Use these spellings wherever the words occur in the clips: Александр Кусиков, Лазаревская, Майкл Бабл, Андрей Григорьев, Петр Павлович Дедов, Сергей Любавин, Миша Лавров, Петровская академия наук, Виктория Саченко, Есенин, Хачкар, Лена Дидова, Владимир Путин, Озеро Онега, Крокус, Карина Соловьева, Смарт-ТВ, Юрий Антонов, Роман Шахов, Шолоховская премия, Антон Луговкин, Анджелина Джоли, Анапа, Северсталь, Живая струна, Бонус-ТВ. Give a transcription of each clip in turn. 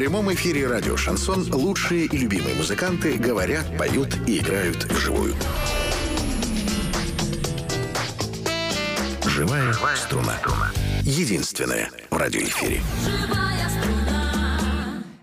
прямом эфире радио «Шансон» лучшие и любимые музыканты говорят, поют и играют вживую. Живая струна. Единственная в радиоэфире.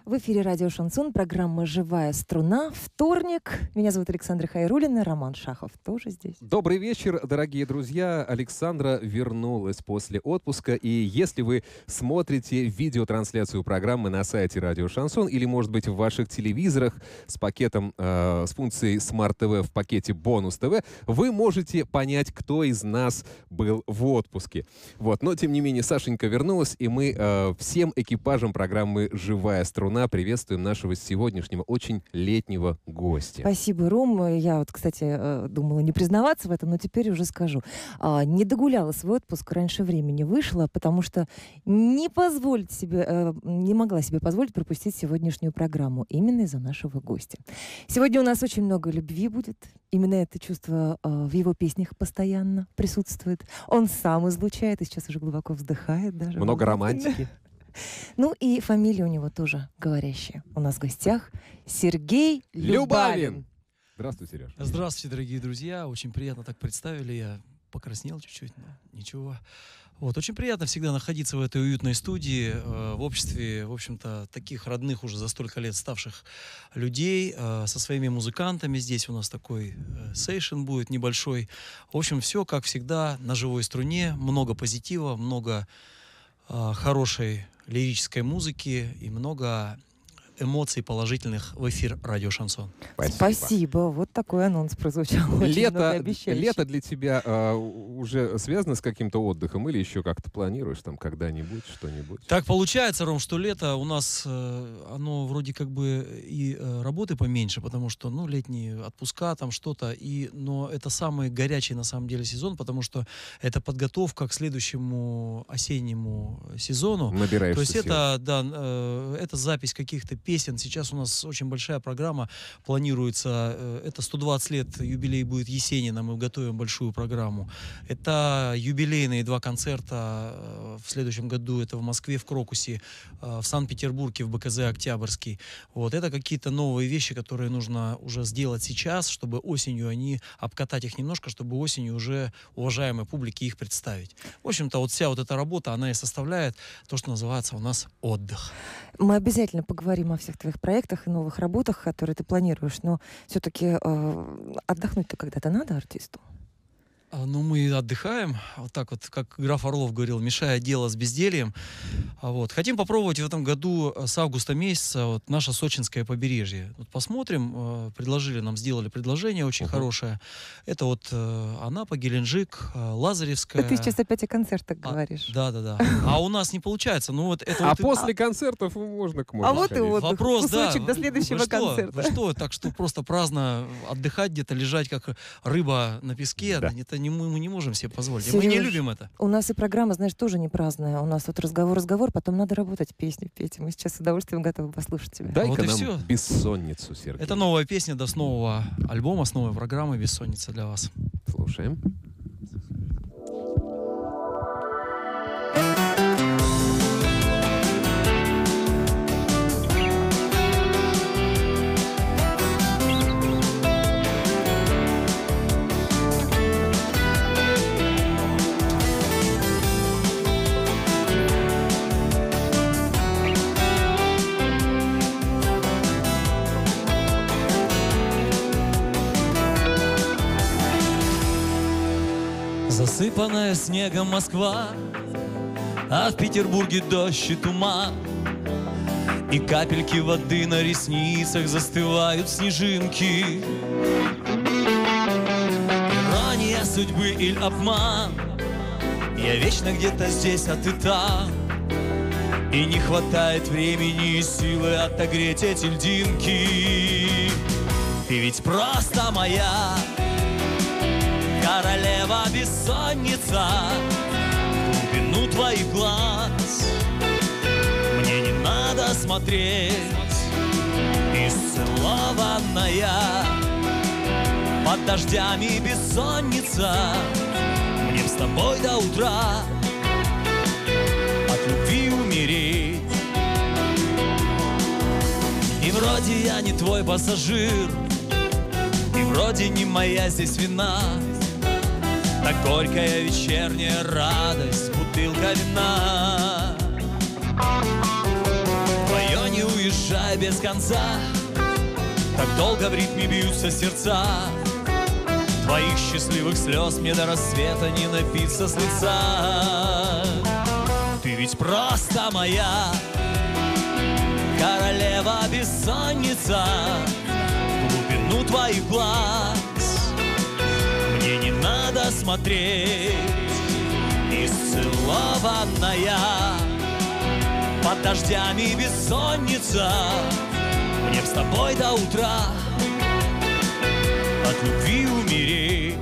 В эфире радио «Шансон», программа «Живая струна». Вторник. Меня зовут Александра Хайрулина, Роман Шахов тоже здесь. Добрый вечер, дорогие друзья. Александра вернулась после отпуска. И если вы смотрите видеотрансляцию программы на сайте радио «Шансон» или, может быть, в ваших телевизорах с пакетом, с функцией «Смарт-ТВ» в пакете «Бонус-ТВ», вы можете понять, кто из нас был в отпуске. Вот. Но, тем не менее, Сашенька вернулась, и мы всем экипажем программы «Живая струна» приветствуем нашего сегодняшнего очень летнего гостя. Спасибо, Ром. Я вот, кстати, думала не признаваться в этом, но теперь уже скажу. Не догуляла свой отпуск, раньше времени вышла, потому что не могла себе позволить пропустить сегодняшнюю программу именно из-за нашего гостя. Сегодня у нас очень много любви будет. Именно это чувство в его песнях постоянно присутствует. Он сам излучает и сейчас уже глубоко вздыхает даже. Много романтики. Ну и фамилия у него тоже говорящая. У нас в гостях Сергей Любавин. Здравствуй, Сереж. Здравствуйте, дорогие друзья. Очень приятно так представили. Я покраснел чуть-чуть, но ничего. Вот, очень приятно всегда находиться в этой уютной студии, в обществе, в общем-то, таких родных уже за столько лет ставших людей, со своими музыкантами. Здесь у нас такой сейшн будет небольшой. В общем, все, как всегда, на живой струне. Много позитива, много хорошей лирической музыки и много эмоций положительных в эфир радио «Шансон». Спасибо. Вот такой анонс прозвучал. Лето для тебя уже связано с каким-то отдыхом или еще как-то планируешь там когда-нибудь что-нибудь? Так получается, Ром, что лето у нас, оно вроде как бы и работы поменьше, потому что, ну, летние отпуска, там что-то, но это самый горячий на самом деле сезон, потому что это подготовка к следующему осеннему сезону. Набираешься. То есть это запись каких-то песен. Сейчас у нас очень большая программа планируется. Это 120 лет юбилей будет Есенина. Мы готовим большую программу. Это юбилейные 2 концерта в следующем году. Это в Москве, в Крокусе, в Санкт-Петербурге, в БКЗ Октябрьский. Вот. Это какие-то новые вещи, которые нужно уже сделать сейчас, чтобы осенью обкатать их немножко, чтобы осенью уже уважаемой публике их представить. В общем-то, вот вся вот эта работа, она и составляет то, что называется у нас отдых. Мы обязательно поговорим о всех твоих проектах и новых работах, которые ты планируешь, но все-таки отдохнуть-то когда-то надо артисту. Ну, мы отдыхаем, вот так вот, как граф Орлов говорил, мешая дело с бездельем. Вот. Хотим попробовать в этом году с августа месяца вот, наше сочинское побережье. Вот посмотрим, сделали предложение очень хорошее. Это вот Анапа, Геленджик, Лазаревская. Да ты сейчас опять о концертах говоришь. Да. А у нас не получается. Ну, вот это после концертов можно к морю. А вот и вот вопрос, да. Кусочек до следующего концерта. Что, так что просто праздно отдыхать где-то, лежать как рыба на песке, да. Мы не можем себе позволить. Сереж, мы не любим это. У нас и программа, знаешь, тоже не праздная. У нас вот разговор, потом надо работать, песню петь. Мы сейчас с удовольствием готовы послушать тебя. Дай-ка вот и нам все. Бессонницу, Сергей. Это новая песня, с нового альбома, с новой программы «Бессонница» для вас. Слушаем. Засыпанная снегом Москва, а в Петербурге дождь и туман, и капельки воды на ресницах застывают снежинки. Ирония судьбы или обман, я вечно где-то здесь, а ты там, и не хватает времени и силы отогреть эти льдинки. Ты ведь просто моя королева бессонница, глубину твоих глаз мне не надо смотреть, исцелованная под дождями бессонница, мне с тобой до утра от любви умереть. Вроде я не твой пассажир, и вроде не моя здесь вина. Так горькая вечерняя радость, бутылка вина. Твое не уезжай без конца, так долго в ритме бьются сердца. Твоих счастливых слез мне до рассвета не напиться с лица. Ты ведь просто моя королева-бессонница. В глубину твоих глаз мне не надо смотреть. Исцелованная под дождями бессонница, мне с тобой до утра от любви умереть.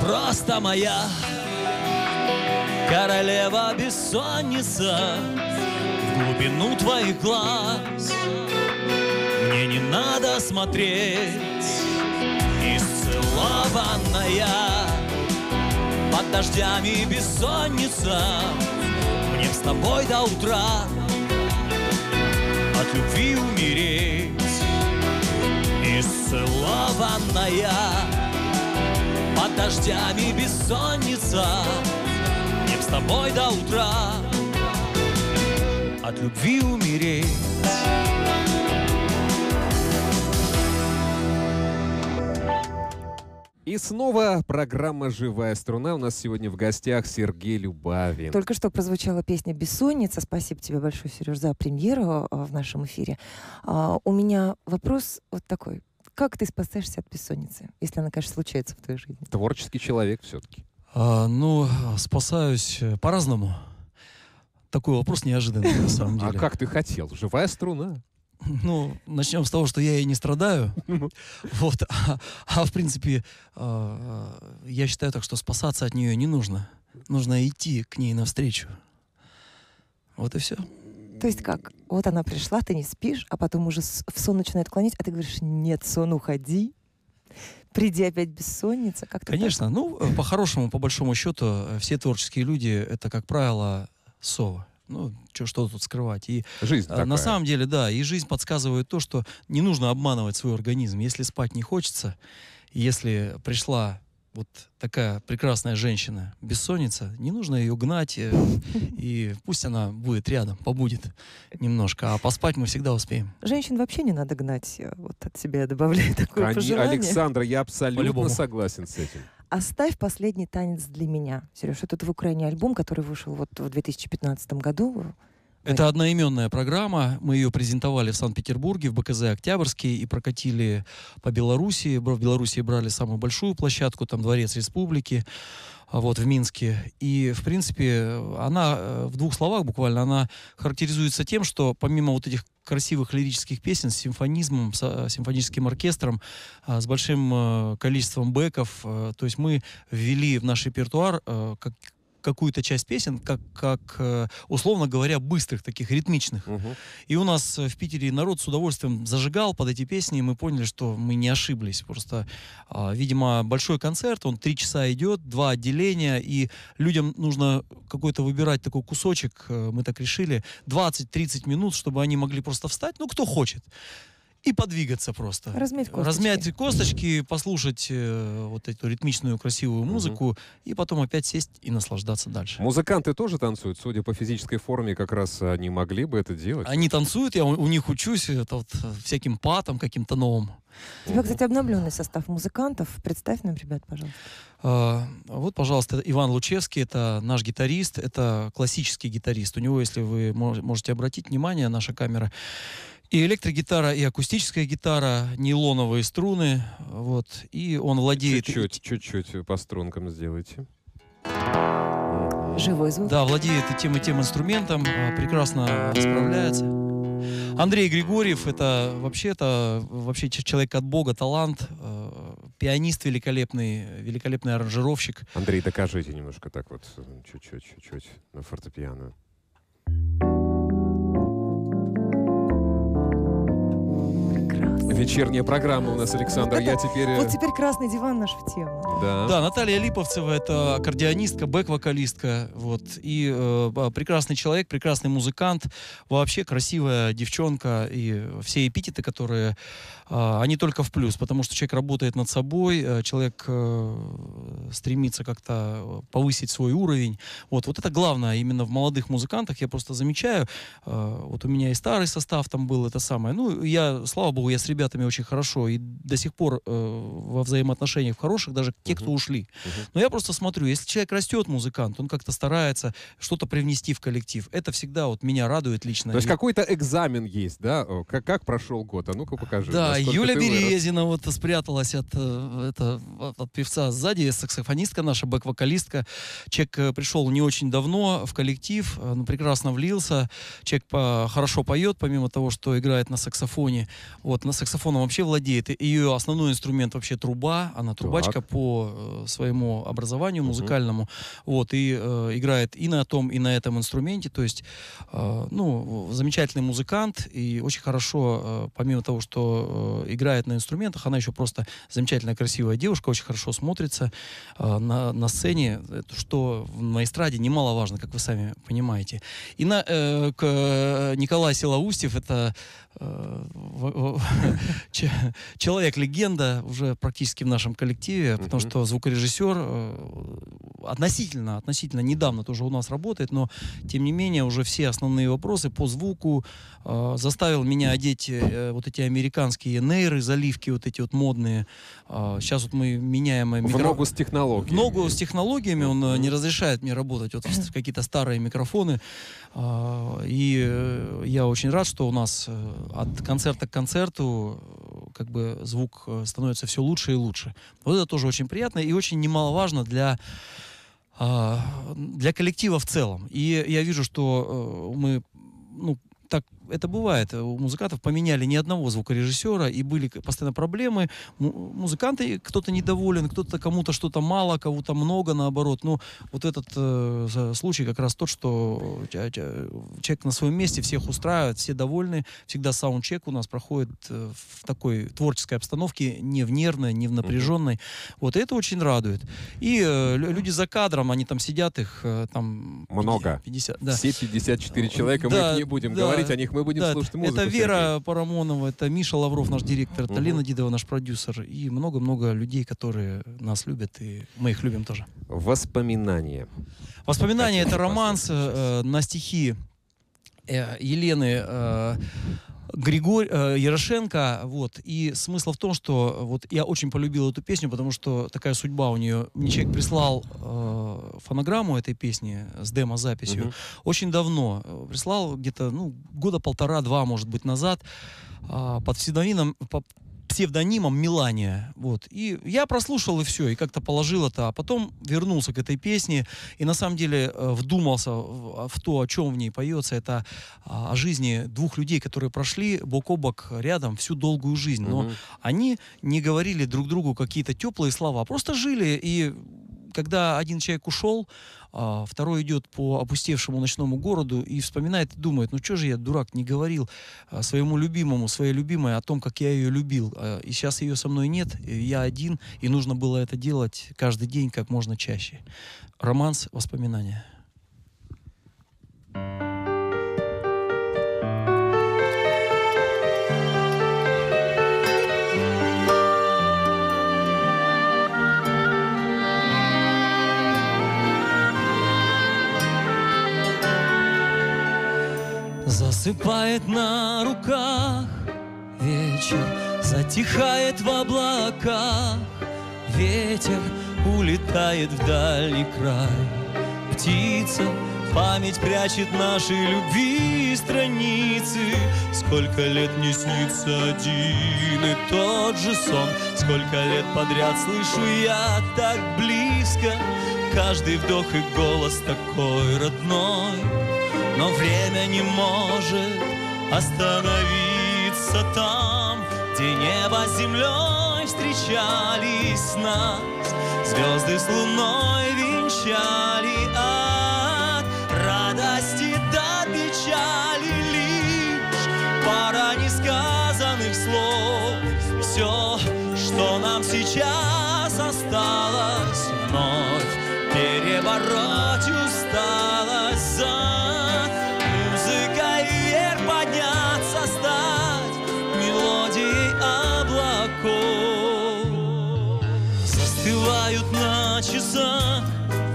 Просто моя королева-бессонница, в глубину твоих глаз мне не надо смотреть. Исцелованная под дождями бессонница, мне с тобой до утра от любви умереть. Исцелованная под дождями бессонница, мне с тобой до утра от любви умереть. И снова программа «Живая струна». У нас сегодня в гостях Сергей Любавин. Только что прозвучала песня «Бессонница». Спасибо тебе большое, Сереж, за премьеру в нашем эфире. У меня вопрос вот такой. Как ты спасаешься от бессонницы, если она, конечно, случается в твоей жизни? Творческий человек все-таки. Ну, спасаюсь по-разному. Такой вопрос неожиданный, на самом деле. А как ты хотел? Живая струна. Ну, начнем с того, что я и не страдаю. Вот. А в принципе, я считаю так, что спасаться от нее не нужно. Нужно идти к ней навстречу. Вот и все. То есть как? Вот она пришла, ты не спишь, а потом уже в сон начинает клонить, а ты говоришь: нет, сон, уходи, приди опять бессонница. Как-то конечно, так? Ну, по-хорошему, по большому счету, все творческие люди — это, как правило, совы. Ну, что тут скрывать. И жизнь такая. На самом деле, да, и жизнь подсказывает то, что не нужно обманывать свой организм. Если спать не хочется, если пришла вот такая прекрасная женщина, бессонница, не нужно ее гнать, и пусть она будет рядом, побудет немножко, а поспать мы всегда успеем. Женщин вообще не надо гнать, вот от себя я добавляю такое пожелание. Александра, я абсолютно согласен с этим. «Оставь последний танец для меня». Сереж, это твой крайний альбом, который вышел вот в 2015 году. Это одноименная программа. Мы ее презентовали в Санкт-Петербурге, в БКЗ Октябрьский, и прокатили по Беларуси. В Беларуси брали самую большую площадку, там Дворец Республики, вот в Минске. И, в принципе, она в двух словах буквально, она характеризуется тем, что помимо вот этих красивых лирических песен с симфонизмом, с симфоническим оркестром, с большим количеством бэков, то есть мы ввели в наш репертуар какую-то часть песен, как условно говоря, быстрых, таких ритмичных. И у нас в Питере народ с удовольствием зажигал под эти песни, и мы поняли, что мы не ошиблись. Просто, видимо, большой концерт, он 3 часа идет, 2 отделения, и людям нужно какой-то выбирать такой кусочек, мы так решили, 20-30 минут, чтобы они могли просто встать, ну, кто хочет, и подвигаться просто. Размять косточки, послушать вот эту ритмичную красивую музыку, и потом опять сесть и наслаждаться дальше. Музыканты тоже танцуют? Судя по физической форме, как раз они могли бы это делать. Они танцуют, я у них учусь это вот, всяким патом каким-то новым. У тебя, кстати, обновленный состав музыкантов. Представь нам, ребят, пожалуйста. Вот, пожалуйста, Иван Лучевский, это наш гитарист, это классический гитарист. У него, если вы можете обратить внимание, наша камера, и электрогитара, и акустическая гитара, нейлоновые струны, вот, и он владеет... Чуть-чуть по стрункам сделайте. Живой звук. Да, владеет и тем инструментом, прекрасно справляется. Андрей Григорьев — это вообще человек от Бога, талант, пианист великолепный, великолепный аранжировщик. Андрей, докажите немножко так вот, чуть-чуть на фортепиано. Вечерняя программа у нас, Александр. Это, я теперь... Вот теперь красный диван — наша тема. Да. Да, Наталья Липовцева — это аккордеонистка, бэк-вокалистка. Вот. И прекрасный человек, прекрасный музыкант. Вообще красивая девчонка. И все эпитеты, которые... они только в плюс. Потому что человек работает над собой. Человек стремится как-то повысить свой уровень. Вот. Вот это главное именно в молодых музыкантах. Я просто замечаю. Вот у меня и старый состав там был. Это самое. Ну, я, слава богу, я с ребятами очень хорошо и до сих пор во взаимоотношениях хороших, даже те, кто ушли. Но я просто смотрю, если человек растет, музыкант, он как-то старается что-то привнести в коллектив. Это всегда вот меня радует лично. То есть какой-то экзамен есть, да? Как прошел год? А ну-ка покажи. Да, Юля Березина вот спряталась от певца сзади, саксофонистка наша, бэк-вокалистка. Человек пришел не очень давно в коллектив, прекрасно влился. Человек хорошо поет, помимо того, что играет на саксофоне. Вот, на саксофоном вообще владеет. Ее основной инструмент вообще труба. Она трубачка по своему образованию музыкальному. Вот, и играет и на том, и на этом инструменте. То есть, ну, замечательный музыкант. И очень хорошо, помимо того, что играет на инструментах, она еще просто замечательная, красивая девушка. Очень хорошо смотрится на сцене, что на эстраде немаловажно, как вы сами понимаете. И Николай Силоустьев — это... человек-легенда уже практически в нашем коллективе, потому что звукорежиссер относительно недавно тоже у нас работает, но тем не менее уже все основные вопросы по звуку заставил меня одеть вот эти американские нейры, заливки вот эти вот модные. Сейчас вот мы меняем... В ногу с технологиями. В ногу с технологиями, он не разрешает мне работать. Вот какие-то старые микрофоны. И я очень рад, что у нас от концерта к концерту как бы звук становится все лучше и лучше. Вот это тоже очень приятно и очень немаловажно для коллектива в целом. И я вижу, что мы, ну, так это бывает. У музыкантов поменяли ни одного звукорежиссера, и были постоянно проблемы. Музыканты, кто-то недоволен, кто-то кому-то что-то мало, кого-то много, наоборот. Но вот этот случай как раз тот, что человек на своем месте, всех устраивает, все довольны. Всегда саундчек у нас проходит в такой творческой обстановке, не в нервной, не в напряженной. Вот, и это очень радует. И люди за кадром, они там сидят, их там... Много. 50, да. Все 54 человека, да, мы их не будем говорить, о них мы будем слушать музыку. Это Вера Парамонова, это Миша Лавров, наш директор, это Лена Дидова, наш продюсер, и много-много людей, которые нас любят, и мы их любим тоже. Воспоминания. Воспоминания — это романс на стихи Елены Ярошенко, вот, и смысл в том, что вот я очень полюбил эту песню, потому что такая судьба у нее. Мне человек прислал фонограмму этой песни с демозаписью очень давно, прислал где-то, ну, года полтора-два, может быть, назад, под псевдонимом, Мелания. Вот. И я прослушал, и все, и как-то положил это, а потом вернулся к этой песне и на самом деле вдумался в то, о чем в ней поется. Это о жизни двух людей, которые прошли бок о бок рядом всю долгую жизнь. Но они не говорили друг другу какие-то теплые слова, просто жили. И когда один человек ушел, второй идет по опустевшему ночному городу и вспоминает, и думает, ну что же я, дурак, не говорил своему любимому, своей любимой о том, как я ее любил. И сейчас ее со мной нет, я один, и нужно было это делать каждый день как можно чаще. Романс, воспоминания. Засыпает на руках вечер, затихает в облаках ветер, улетает в дальний край птица. Память прячет наши любви страницы. Сколько лет мне снится один и тот же сон, сколько лет подряд слышу я так близко каждый вдох и голос такой родной. Но время не может остановиться там, где небо с землей встречались нас, звезды с луной венчали ад, радости до печали лишь пара несказанных слов. Все, что нам сейчас осталось вновь перебороть усталость за музыкой вверх подняться, стать мелодией облаков. Застывают на часах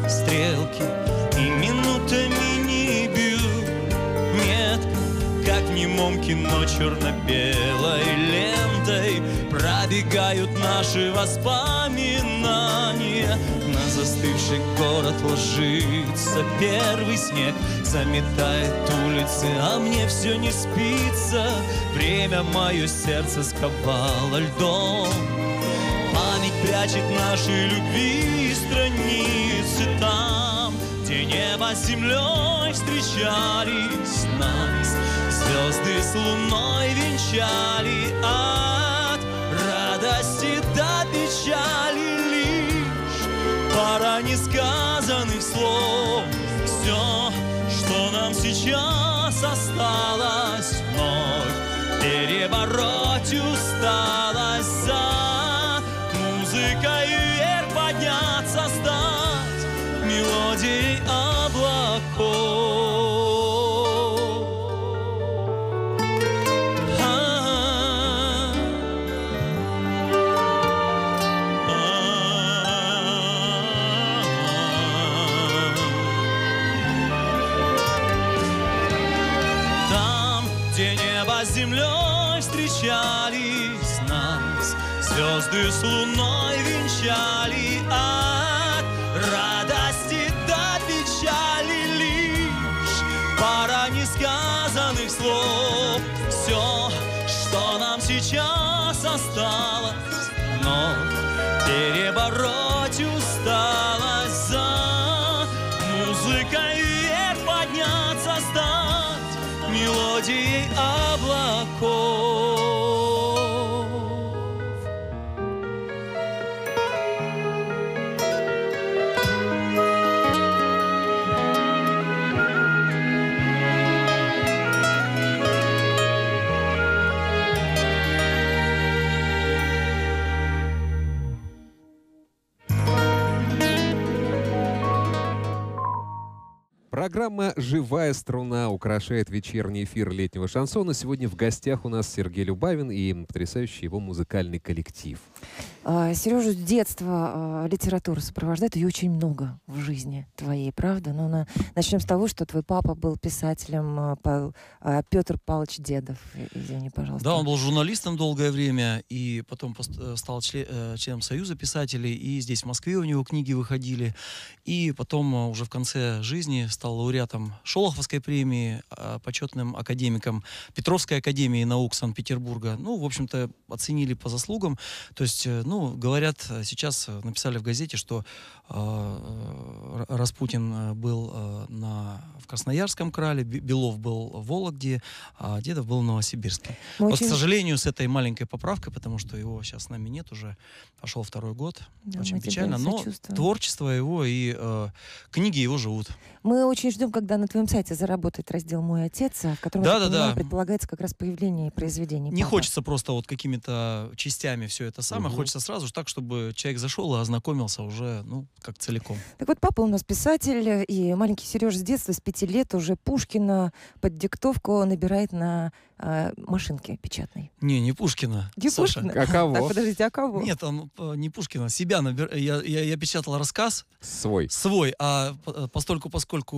стрелки и минутами не бьют. Нет, как в немом кино черно-белой лентой пробегают наши воспоминания. На застывший город ложится первый снег, заметает улицы, а мне все не спится. Время мое сердце сковало льдом, память прячет наши любви страницы там, где небо с землей встречались нас, звезды с луной венчали ад, радости до печали лишь пара несказанных слов. Все, что нам сейчас осталось вновь перебороть усталость за музыкой вверх подняться, стать мелодией облаков. Землей встречались нас, звезды с луной венчали ад, радости до печали лишь пара несказанных слов. Все, что нам сейчас осталось, но перебороть усталость за музыкой вверх подняться, стать мелодией облаков. Программа «Живая струна» украшает вечерний эфир летнего шансона. Сегодня в гостях у нас Сергей Любавин и потрясающий его музыкальный коллектив. Сережу с детства литература сопровождает, ее очень много в жизни твоей, правда? Но начнем с того, что твой папа был писателем, Петр Павлович Дедов, извини, пожалуйста. Да, он был журналистом долгое время и потом стал членом Союза писателей, и здесь в Москве у него книги выходили, и потом уже в конце жизни стал лауреатом Шолоховской премии, почетным академиком Петровской академии наук Санкт-Петербурга. Ну, в общем-то, оценили по заслугам. То есть, ну, говорят, сейчас написали в газете, что Распутин был в Красноярском крае, Белов был в Вологде, а Дедов был в Новосибирске. Вот, к сожалению, с этой маленькой поправкой, потому что его сейчас с нами нет, уже пошел второй год. Да, очень печально, но творчество его и книги его живут. Мы очень ждем, когда на твоем сайте заработает раздел «Мой отец», в котором, да, предполагается как раз появление произведений. Не хочется просто вот какими-то частями все это самое, хочется сразу же так, чтобы человек зашел и ознакомился уже, ну, как целиком. Так вот, папа у нас писатель, и маленький Сережа с детства, с 5 лет уже Пушкина под диктовку набирает на машинке печатной. Не Пушкина. Не Саша. Пушкина? А кого? Так, подождите, а кого? Нет, он не Пушкина. Себя набирает. Я печатал рассказ. Свой. А поскольку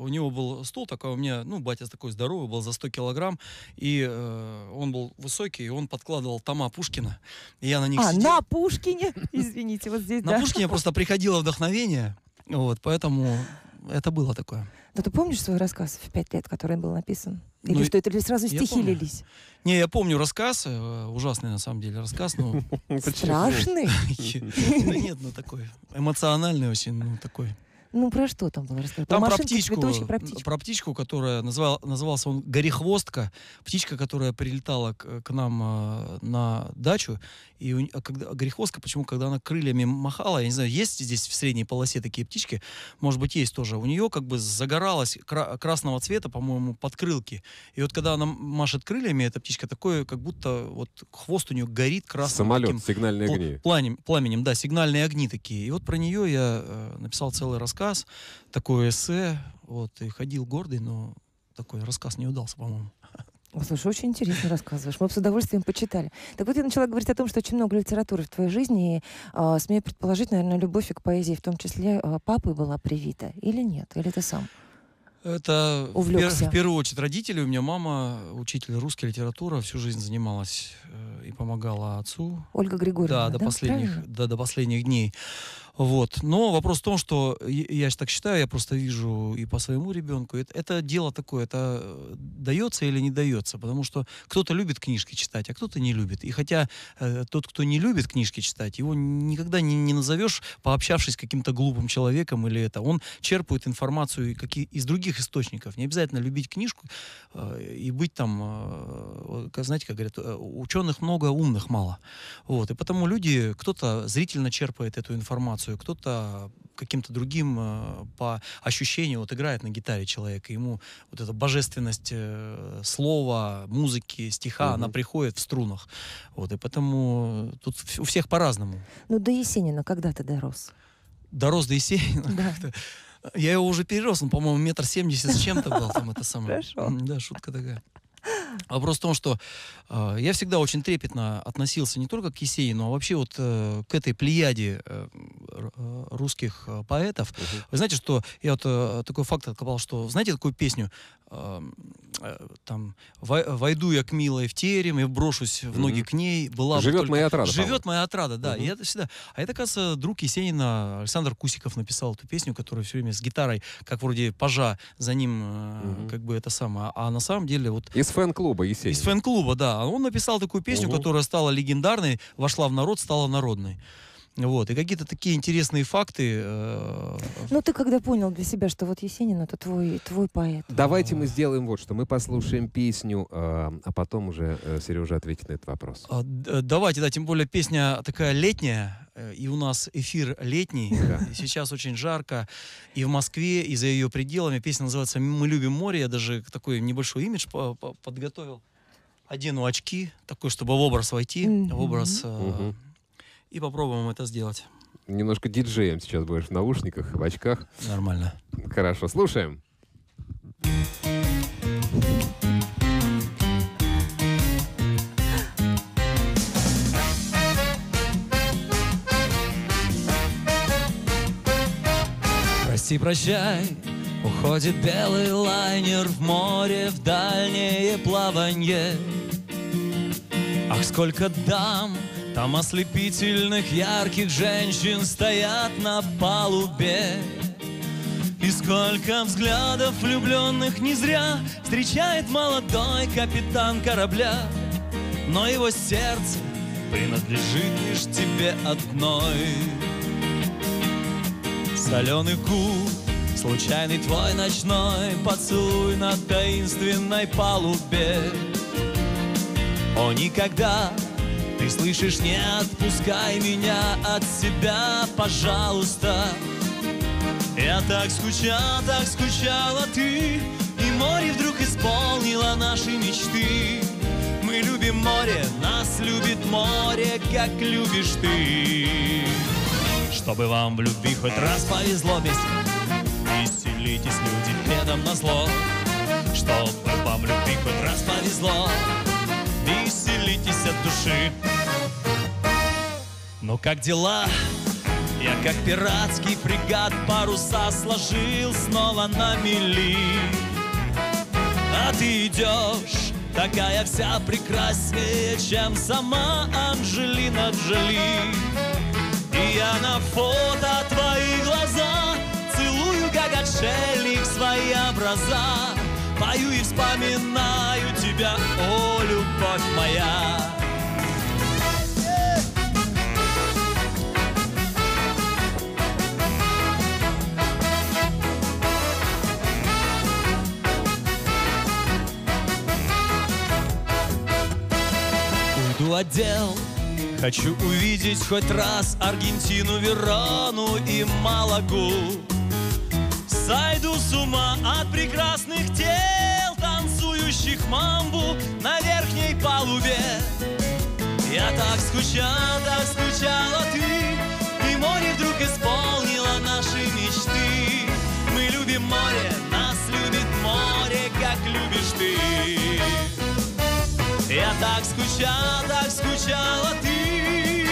у него был стул такой, у меня, ну, батя такой здоровый, был за 100 килограмм, и он был высокий, и он подкладывал тома Пушкина. И я на них сидел. На Пушкине? Извините, вот здесь, да. На Пушкине просто приходило вдохновение, вот, поэтому это было такое. Но ты помнишь свой рассказ в 5 лет, который был написан? Или что это сразу стихи лились? Не, я помню рассказ, ужасный на самом деле рассказ, но... Страшный? Нет, ну такой, эмоциональный очень, ну такой. Ну, про что там было рассказано? Там про птичку, которая назывался он горехвостка. Птичка, которая прилетала к нам на дачу. И горехвостка, почему, когда она крыльями махала, я не знаю, есть здесь в средней полосе такие птички? Может быть, есть тоже. У нее как бы загоралась красного цвета, по-моему, подкрылки. И вот когда она машет крыльями, эта птичка такое, как будто вот хвост у нее горит красным. Самолет, сигнальные огни. Пламенем, да, сигнальные огни такие. И вот про нее я написал целый рассказ, такое эссе, вот, и ходил гордый, но такой рассказ не удался, по-моему. Слушай, очень интересно рассказываешь. Мы бы с удовольствием почитали. Так вот, я начала говорить о том, что очень много литературы в твоей жизни, и смею предположить, наверное, любовь и к поэзии, в том числе папой, была привита. Или нет? Или ты сам? Это в первую очередь родители. У меня мама, учитель русской литературы, всю жизнь занималась и помогала отцу. Ольга Григорьевна, да? До последних дней. Вот. Но вопрос в том, что я так считаю, я просто вижу и по своему ребенку. Это дело такое, это дается или не дается. Потому что кто-то любит книжки читать, а кто-то не любит. И хотя тот, кто не любит книжки читать, его никогда не назовешь, пообщавшись с каким-то глупым человеком или это. Он черпает информацию из других источников. Не обязательно любить книжку и быть там, знаете, как говорят, ученых много, умных мало. Вот. И потому люди, кто-то зрительно черпает эту информацию, кто-то каким-то другим по ощущению. Вот играет на гитаре человек, и ему вот эта божественность слова, музыки, стиха, она приходит в струнах. Вот, и поэтому тут у всех по-разному. Ну, до Есенина когда ты дорос? Дорос до Есенина? Да. Я его уже перерос, он, по-моему, 1,70 м с чем-то был. Там это самое. Да, шутка такая. Вопрос в том, что я всегда очень трепетно относился не только к Есенину, а вообще вот к этой плеяде русских поэтов. Вы знаете, что я вот такой факт откопал, что, знаете, такую песню там «Войду я к милой в терем и брошусь в ноги к ней». Была «Живет моя отрада». «Живет моя отрада», да. И это всегда... А это, кажется, друг Есенина Александр Кусиков написал эту песню, которую все время с гитарой, как вроде пажа, за ним как бы это самое. А на самом деле вот... Из фэн-клуба Есенина. Из фэн-клуба, да. Он написал такую песню, которая стала легендарной, вошла в народ, стала народной. Вот, и какие-то такие интересные факты. Ну, ты когда понял для себя, что вот Есенин — это твой поэт? Давайте мы сделаем вот что. Мы послушаем песню, а потом уже Сережа ответит на этот вопрос. Давайте, да, тем более песня такая летняя, и у нас эфир летний, и сейчас очень жарко, и в Москве, и за ее пределами. Песня называется «Мы любим море». Я даже такой небольшой имидж подготовил. Одену очки, такой, чтобы в образ войти, в образ... И попробуем это сделать. Немножко диджеем сейчас будешь в наушниках, в очках. Нормально. Хорошо, слушаем. Прости, прощай, уходит белый лайнер в море, в дальнее плаванье. Ах, сколько дам там ослепительных ярких женщин стоят на палубе. И сколько взглядов влюбленных не зря встречает молодой капитан корабля. Но его сердце принадлежит лишь тебе одной. Соленый губ, случайный твой ночной поцелуй на таинственной палубе. О, никогда... Ты слышишь, не отпускай меня от себя, пожалуйста. Я так скучала ты, и море вдруг исполнило наши мечты. Мы любим море, нас любит море, как любишь ты. Чтобы вам в любви хоть раз повезло без... Веселитесь, люди, бедом назло. Чтобы вам в любви хоть раз повезло. Веселитесь от души. Но как дела? Я как пиратский фрегат паруса сложил снова на мели. А ты идешь, такая вся прекраснее, чем сама Анджелина Джоли. И я на фото твои глаза целую, как отшельник, свои образа. Пою и вспоминаю тебя, о, любовь моя. буду одел. Хочу увидеть хоть раз Аргентину, Верону и Малагу. Сойду с ума от прекрасных тел, танцующих мамбу на верхней палубе. Я так скучала ты, и море вдруг исполнило наши мечты. Мы любим море, нас любит море, как любишь ты. Я так скучала ты,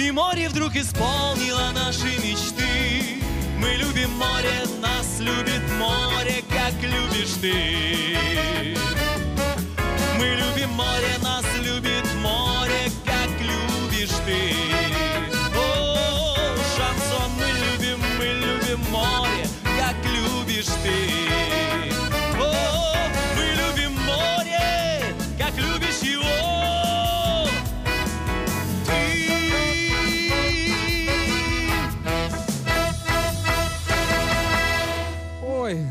и море вдруг исполнило наши мечты. Мы любим море, нас любит море, как любишь ты. Мы любим море, нас любит море, как любишь ты. О, шансон, мы любим море, как любишь ты. О, мы любим море, как любишь его.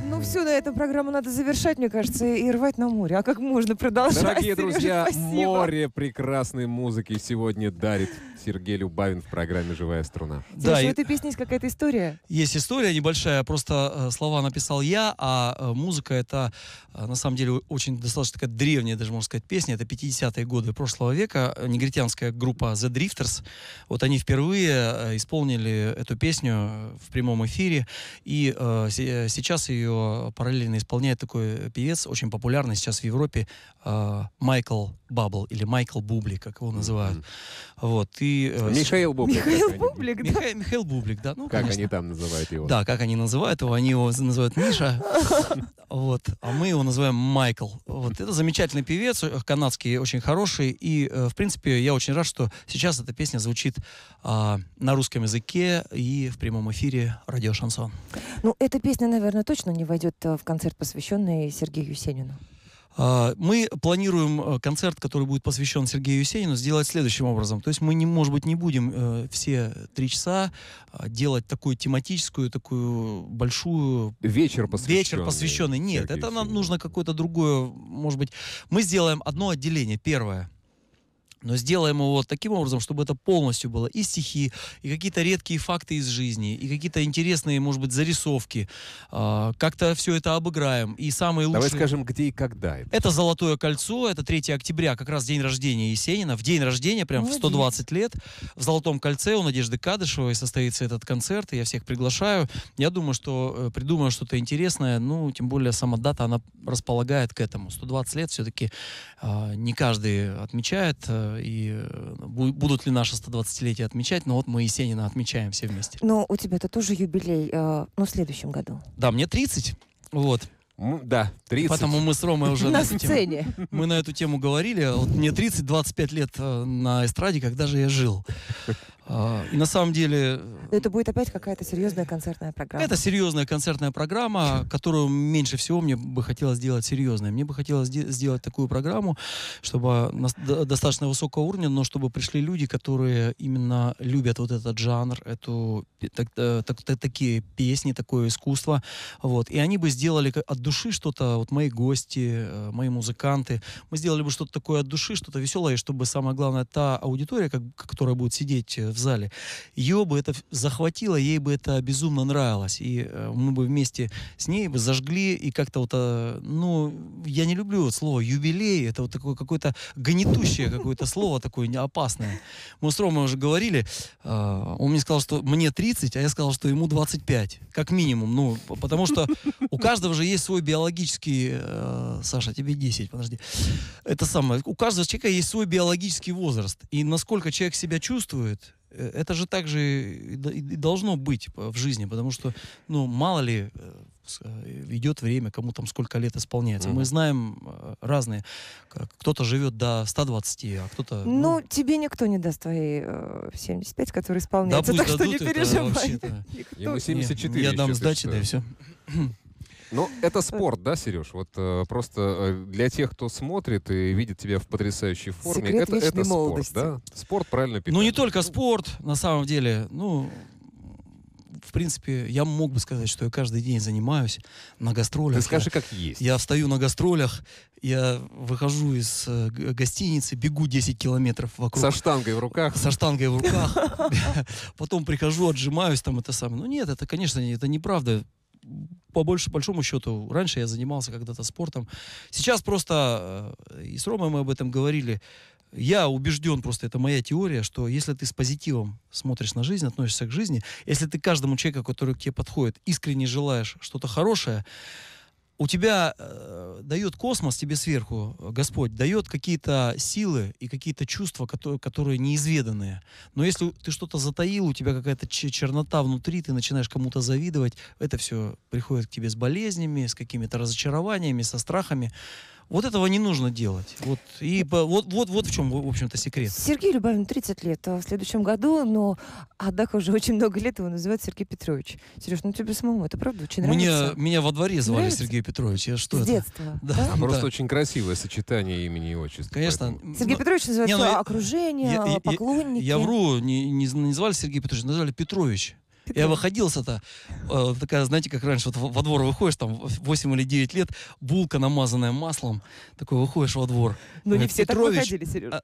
Ну все, на этом программу надо завершать, мне кажется, и рвать на море. А как можно продолжать? Дорогие друзья, море прекрасной музыки сегодня дарит Сергей Любавин в программе «Живая струна». Да, и... в этой песне есть какая-то история? Есть история небольшая, просто слова написал я, а музыка — это, на самом деле, очень достаточно такая древняя, даже можно сказать, песня. Это 50-е годы прошлого века. Негритянская группа The Drifters. Вот они впервые исполнили эту песню в прямом эфире. И сейчас ее параллельно исполняет такой певец, очень популярный сейчас в Европе, Майкл Бабл, или Майкл Бублик, как его называют. Вот, и Михаил Бублик. Михаил Бублик, да? Михаил Бублик, да. Ну, как конечно. Они там называют его? Да, как они называют его? Они его называют Миша, вот, а мы его называем Майкл. Вот, это замечательный певец, канадский, очень хороший. И, в принципе, я очень рад, что сейчас эта песня звучит на русском языке и в прямом эфире «Радио Шансон». Ну, эта песня, наверное, точно не войдет в концерт, посвященный Сергею Есенину. Мы планируем концерт, который будет посвящен Сергею Есенину, сделать следующим образом. То есть мы, может быть, не будем все 3 часа делать такую тематическую, такую большую... Вечер посвященный. Нет, Сергею это нам нужно какое-то другое, может быть... Мы сделаем одно отделение, первое. Но сделаем его таким образом, чтобы это полностью было и стихи, и какие-то редкие факты из жизни, и какие-то интересные, может быть, зарисовки. Как-то все это обыграем. И самые лучшие... Давай скажем, где и когда. Это «Золотое кольцо», это 3 октября, как раз день рождения Есенина. В день рождения, прям в 120 лет, в «Золотом кольце» у Надежды Кадышевой состоится этот концерт. И я всех приглашаю. Я думаю, что придумаю что-то интересное. Ну, тем более, сама дата, она располагает к этому. 120 лет все-таки не каждый отмечает. И будут ли наши 120-летие отмечать, но вот мы Есенина отмечаем все вместе. Но у тебя-то тоже юбилей, но в следующем году. Да, мне 30, вот. Да, 30. Потому мы с Ромой уже на сцене. Мы на эту тему говорили. Вот мне 30, 25 лет на эстраде, когда же я жил. И на самом деле... Это будет опять какая-то серьезная концертная программа. Это серьезная концертная программа, которую меньше всего мне бы хотелось сделать серьезной. Мне бы хотелось сделать такую программу, чтобы достаточно высокого уровня, но чтобы пришли люди, которые именно любят вот этот жанр, эту, такие песни, такое искусство. Вот. И они бы сделали от души что-то, вот мои гости, мои музыканты. Мы сделали бы что-то такое от души, что-то веселое, чтобы, самое главное, та аудитория, которая будет сидеть в зале, ее бы это захватило, ей бы это безумно нравилось. И мы бы вместе с ней бы зажгли, и как-то вот, ну, я не люблю вот слово «юбилей», это вот такое какое-то гнетущее какое-то слово, такое опасное. Мы с Ромой уже говорили, он мне сказал, что мне 30, а я сказал, что ему 25, как минимум, ну, потому что у каждого же есть свой биологический... Саша, тебе 10, подожди. Это самое, у каждого человека есть свой биологический возраст, и насколько человек себя чувствует, это же так же и должно быть в жизни, потому что, ну, мало ли, идет время, кому там сколько лет исполняется. Мы знаем разные. Кто-то живет до 120, а кто-то... Ну, тебе никто не даст твои 75, которые исполняются, да, так что не переживай. Ему 74. Я дам сдачи, да и все. Ну, это спорт, да, Сереж? Вот просто для тех, кто смотрит и видит тебя в потрясающей форме, это спорт, да? Спорт, правильно питание. Ну, не только спорт, на самом деле, ну... в принципе, я мог бы сказать, что я каждый день занимаюсь на гастролях. Ты скажи, как есть. Я встаю на гастролях, я выхожу из гостиницы, бегу 10 километров вокруг. Со штангой в руках. Со штангой в руках. Потом прихожу, отжимаюсь, там это самое. Ну нет, это, конечно, это неправда. По большому счету, раньше я занимался когда-то спортом. Сейчас просто, и с Ромой мы об этом говорили, я убежден, просто это моя теория, что если ты с позитивом смотришь на жизнь, относишься к жизни, если ты каждому человеку, который к тебе подходит, искренне желаешь что-то хорошее, у тебя дает космос, тебе сверху Господь дает какие-то силы и какие-то чувства, которые неизведанные. Но если ты что-то затаил, у тебя какая-то чернота внутри, ты начинаешь кому-то завидовать, это все приходит к тебе с болезнями, с какими-то разочарованиями, со страхами. Вот этого не нужно делать. Вот в чем, в общем-то, секрет. Сергей Любавин 30 лет в следующем году, но, однако, уже очень много лет его называют Сергей Петрович. Сереж, ну тебе самому это правда очень нравится? Меня во дворе звали Сергей Петрович. Я что, с детства? Да. Да? Просто очень красивое сочетание имени и отчества. Конечно. Поэтому... Сергей Петрович называется окружение, поклонники. Я вру, не звали Сергей Петрович, назвали Петрович. Я выходился-то, такая, знаете, как раньше, вот во двор выходишь, там, 8 или 9 лет, булка, намазанная маслом, такой выходишь во двор. Ну, не все Петрович, так выходили, Сережа.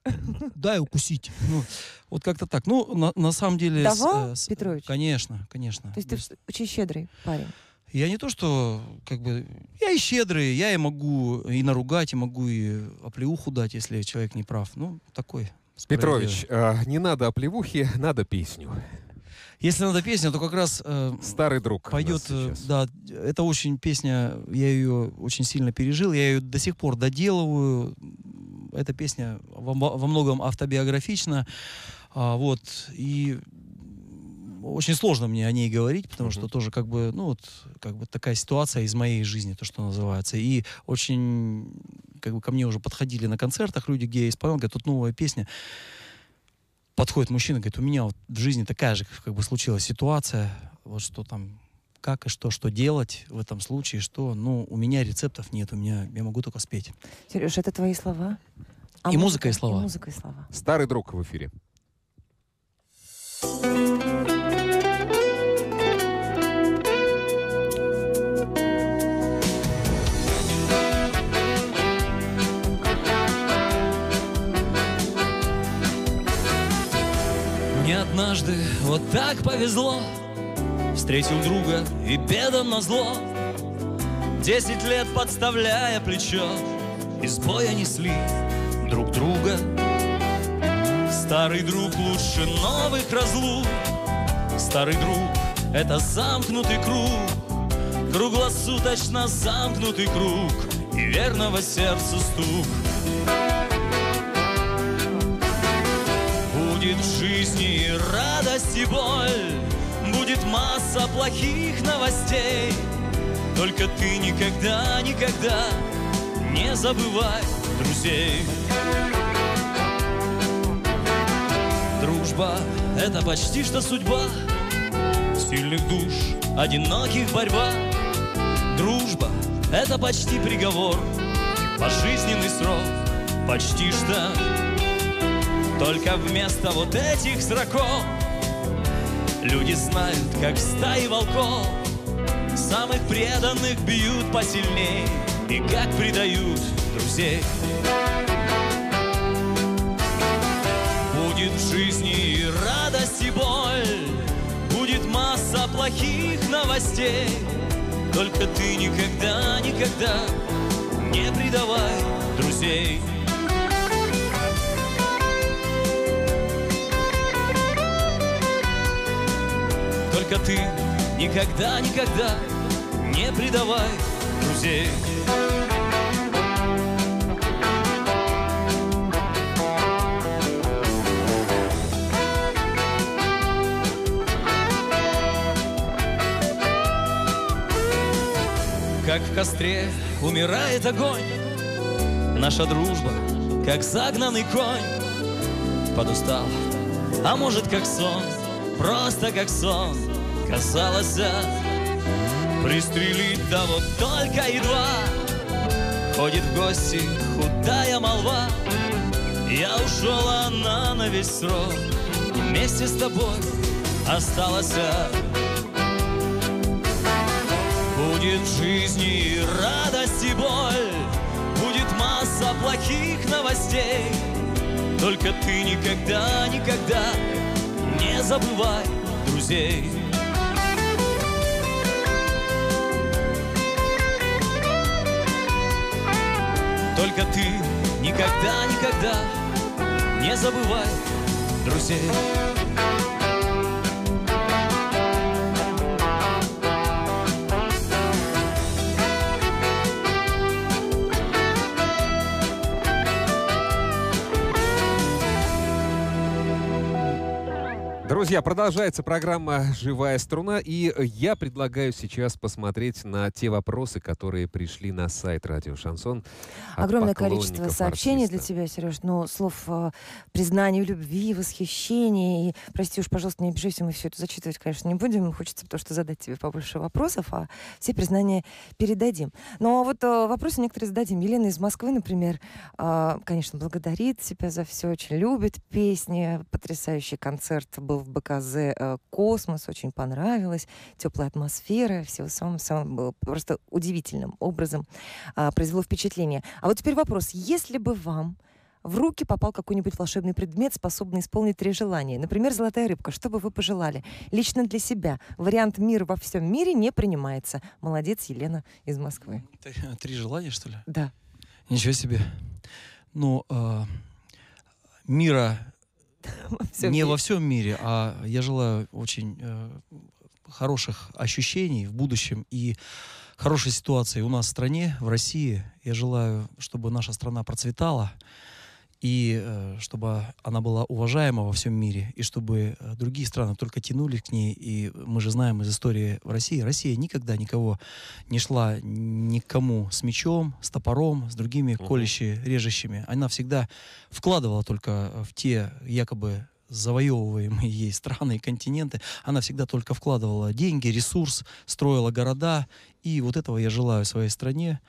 Дай укусить. Ну, вот как-то так. Ну, на самом деле... Давал Петрович? Конечно, конечно. То есть ты очень щедрый парень? Я не то, что, как бы, я и щедрый, я и могу и наругать, и могу и оплеуху дать, если человек не прав. Ну, такой. Петрович, не надо оплеухи, надо песню. Если надо песня, то как раз... «Старый друг» пойдет. Да, это очень песня, я ее очень сильно пережил, я ее до сих пор доделываю. Эта песня во многом автобиографична. Вот, и очень сложно мне о ней говорить, потому что тоже как бы, ну вот, как бы такая ситуация из моей жизни, то, что называется. И очень, как бы, ко мне уже подходили на концертах люди, где я исполнял, говорят, тут новая песня. Подходит мужчина, говорит, у меня вот в жизни такая же, как бы, случилась ситуация, вот что там, как и что делать в этом случае, что, ну, у меня рецептов нет, я могу только спеть. Сереж, это твои слова? А и музыка, и слова. И музыка, и слова. Старый друг в эфире. Мне однажды вот так повезло, встретил друга и бедом назло. 10 лет подставляя плечо, из боя несли друг друга. Старый друг лучше новых разлук. Старый друг — это замкнутый круг, круглосуточно замкнутый круг и верного сердца стук. Будет в жизни радость и боль, будет масса плохих новостей. Только ты никогда, никогда не забывай друзей. Дружба — это почти что судьба, сильных душ, одиноких борьба. Дружба — это почти приговор, пожизненный срок, почти что. Только вместо вот этих строков люди знают, как стаи волков, самых преданных бьют посильней и как предают друзей. Будет в жизни и радость, и боль, будет масса плохих новостей. Только ты никогда, никогда не предавай друзей. Только ты никогда, никогда не предавай друзей. Как в костре умирает огонь, наша дружба, как загнанный конь, подустал, а может, как сон, просто как сон. Казалось, пристрелить, да вот только едва. Ходит в гости худая молва. Я ушел, а она на весь срок вместе с тобой осталась. Будет жизни и радость, и боль, будет масса плохих новостей. Только ты никогда, никогда не забывай друзей. Только ты никогда, никогда не забывай друзей. Друзья, продолжается программа «Живая струна», и я предлагаю сейчас посмотреть на те вопросы, которые пришли на сайт Радио Шансон. Огромное количество сообщений артиста. Для тебя, Сереж, но слов признания, любви, восхищения. И, прости уж, пожалуйста, не обижайся, мы все это зачитывать, конечно, не будем. Хочется потому что задать тебе побольше вопросов, а все признания передадим. Но вот вопросы некоторые зададим. Елена из Москвы, например, конечно, благодарит тебя за все, очень любит песни, потрясающий концерт был в БКЗ «Космос», очень понравилось, теплая атмосфера, все самым просто удивительным образом произвело впечатление. А вот теперь вопрос: если бы вам в руки попал какой-нибудь волшебный предмет, способный исполнить 3 желания, например, золотая рыбка, что бы вы пожелали? Лично для себя вариант «мир во всем мире» не принимается. Молодец, Елена из Москвы. 3 желания, что ли? Да. Ничего себе. Ну, мира... Не во всем мире, а я желаю очень хороших ощущений в будущем и хорошей ситуации у нас в стране, в России. Я желаю, чтобы наша страна процветала, и чтобы она была уважаема во всем мире, и чтобы другие страны только тянули к ней. И мы же знаем из истории России, Россия никогда никого не шла никому с мечом, с топором, с другими колющими, режущими. Она всегда вкладывала только в те якобы завоевываемые ей страны и континенты. Она всегда только вкладывала деньги, ресурс, строила города. И вот этого я желаю своей стране.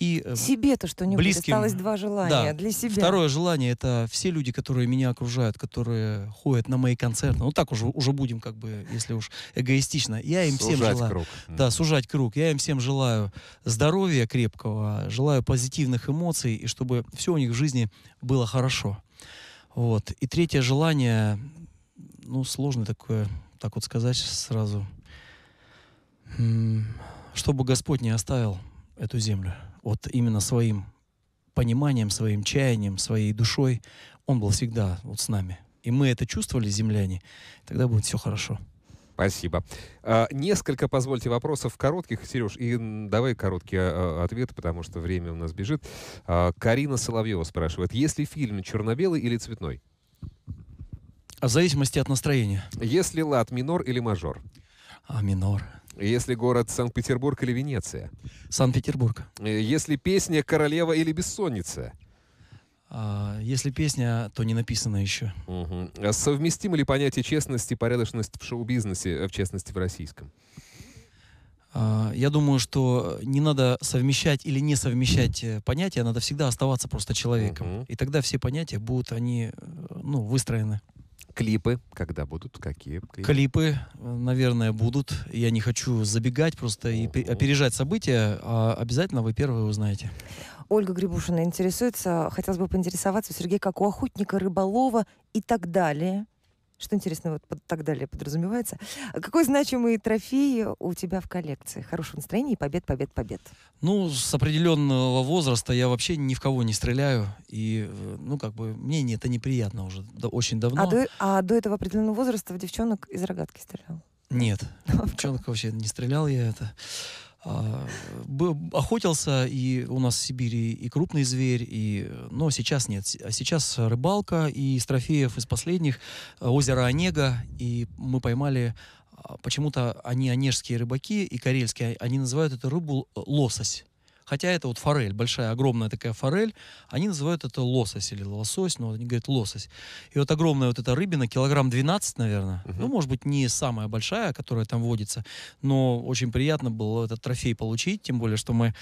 И себе-то что-нибудь близким... осталось 2 желания, да. Для себя. Второе желание — это все люди, которые меня окружают, которые ходят на мои концерты. Ну так уже будем, как бы, если уж эгоистично. Я им сужать всем желаю. Круг. Да, сужать круг. Я им всем желаю здоровья крепкого, желаю позитивных эмоций, и чтобы все у них в жизни было хорошо. Вот. И третье желание, ну, сложно такое, так вот сказать сразу. Чтобы Господь не оставил эту землю. Вот именно своим пониманием, своим чаянием, своей душой. Он был всегда вот с нами. И мы это чувствовали, земляне. Тогда будет все хорошо. Спасибо. Несколько, позвольте, вопросов коротких, Сереж. И давай короткие ответы, потому что время у нас бежит. Карина Соловьева спрашивает: если фильм черно-белый или цветной? В зависимости от настроения. Если лад — минор или мажор? Минор. Если город — Санкт-Петербург или Венеция? Санкт-Петербург. Если песня — «Королева» или «Бессонница»? Если песня, то не написана еще. Совместимо ли понятие честности и порядочность в шоу-бизнесе, в частности в российском? Я думаю, что не надо совмещать или не совмещать понятия, надо всегда оставаться просто человеком. И тогда все понятия будут, они, ну, выстроены. Клипы когда будут? Какие клипы? Клипы, наверное, будут. Я не хочу забегать просто и опережать события. А обязательно вы первые узнаете. Ольга Грибушина интересуется. Хотелось бы поинтересоваться, Сергей, как у охотника, рыболова и так далее. Что интересно, вот под «так далее» подразумевается. Какой значимый трофей у тебя в коллекции? Хорошего настроения и побед, побед, побед. Ну, с определенного возраста я вообще ни в кого не стреляю. И, ну, как бы, мне это неприятно уже очень давно. А до этого определенного возраста в девчонок из рогатки стрелял? Нет, в девчонок вообще не стрелял я это. Охотился, и у нас в Сибири и крупный зверь, но сейчас нет. А сейчас рыбалка, и из трофеев из последних — озеро Онега, и мы поймали, почему-то они, онежские рыбаки и карельские, они называют эту рыбу лосось. Хотя это вот форель, большая, огромная такая форель. Они называют это лосось или лосось, но они говорят лосось. И вот огромная вот эта рыбина, килограмм 12, наверное. Ну, может быть, не самая большая, которая там водится, но очень приятно было этот трофей получить. Тем более, что мы,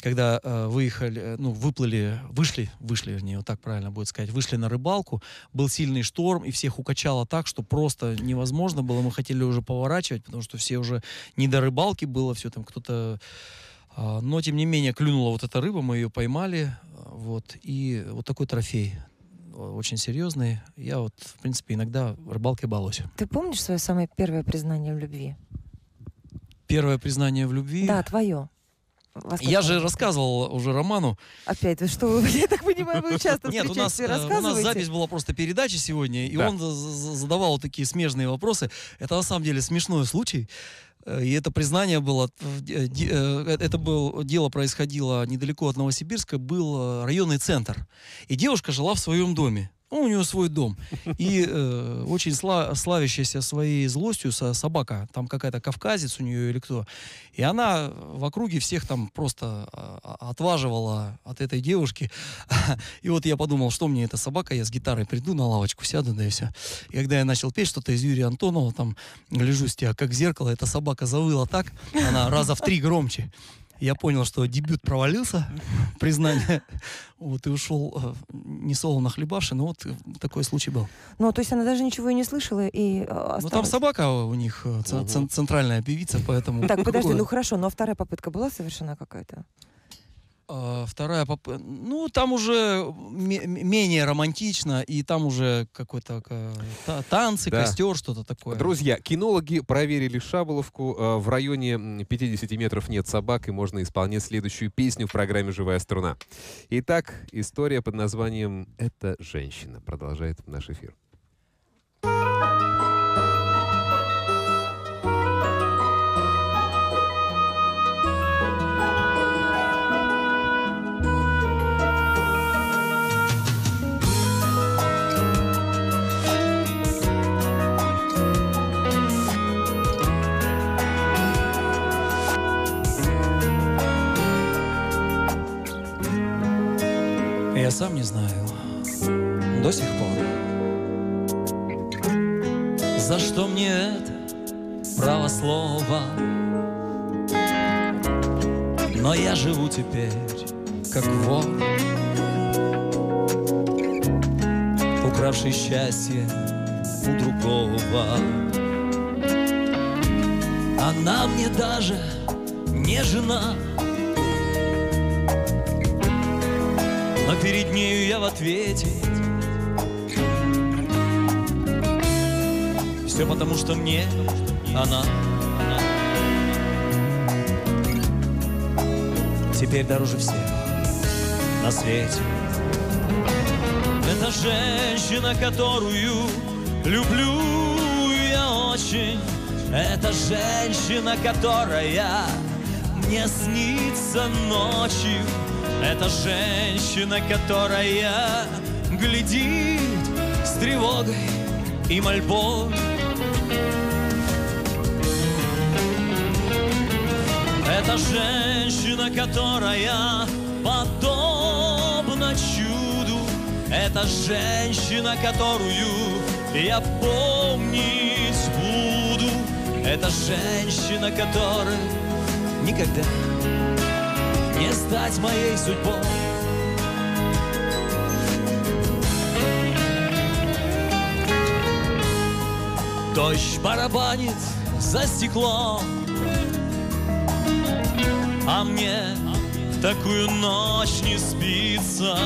когда выехали, ну, вышли, вернее, вот так правильно будет сказать, вышли на рыбалку, был сильный шторм, и всех укачало так, что просто невозможно было. Мы хотели уже поворачивать, потому что все уже не до рыбалки было, все там кто-то... Но, тем не менее, клюнула вот эта рыба, мы ее поймали, вот, и вот такой трофей, очень серьезный. Я вот, в принципе, иногда рыбалкой балуюсь. Ты помнишь свое самое первое признание в любви? Первое признание в любви? Да, твое. Я же рассказывал уже Роману. Опять, вы что, я так понимаю, вы часто встречаетесь и рассказываете? Нет, у нас запись была просто передачи сегодня, и он задавал такие смежные вопросы. Это, на самом деле, смешной случай. И это признание было, дело происходило недалеко от Новосибирска, был районный центр. И девушка жила в своем доме. Ну, у нее свой дом. И очень славящаяся своей злостью собака, там какая-то кавказец у нее или кто. И она в округе всех там просто отваживала от этой девушки. И вот я подумал, что мне эта собака, я с гитарой приду, на лавочку сяду, да и все. И когда я начал петь что-то из Юрия Антонова, там «Лежу с тебя, как зеркало», эта собака завыла так, она раза в 3 громче. Я понял, что дебют провалился, признание, вот, и ушел не солоно хлебавши, но вот такой случай был. Ну, то есть она даже ничего и не слышала и осталась? Ну, там собака у них, центральная певица, поэтому... Так, подожди, ну хорошо, но вторая попытка была совершена какая-то? Вторая попытка... Ну, там уже менее романтично, и там уже какой-то танцы, костер, что-то такое. Друзья, кинологи проверили Шаболовку. В районе 50 метров нет собак, и можно исполнять следующую песню в программе «Живая струна». Итак, история под названием «Эта женщина» продолжает наш эфир. Я сам не знаю до сих пор, за что мне это право слова. Но я живу теперь как вор, укравший счастье у другого. Она мне даже не жена, но перед нею я в ответе. Все потому, что мне она. Теперь дороже всех на свете. Это женщина, которую люблю я очень. Это женщина, которая мне снится ночью. Это женщина, которая глядит с тревогой и мольбой. Это женщина, которая подобна чуду. Это женщина, которую я помнить буду. Это женщина, которой никогда не стать моей судьбой. Дождь барабанит за стеклом, а мне в такую ночь не спится.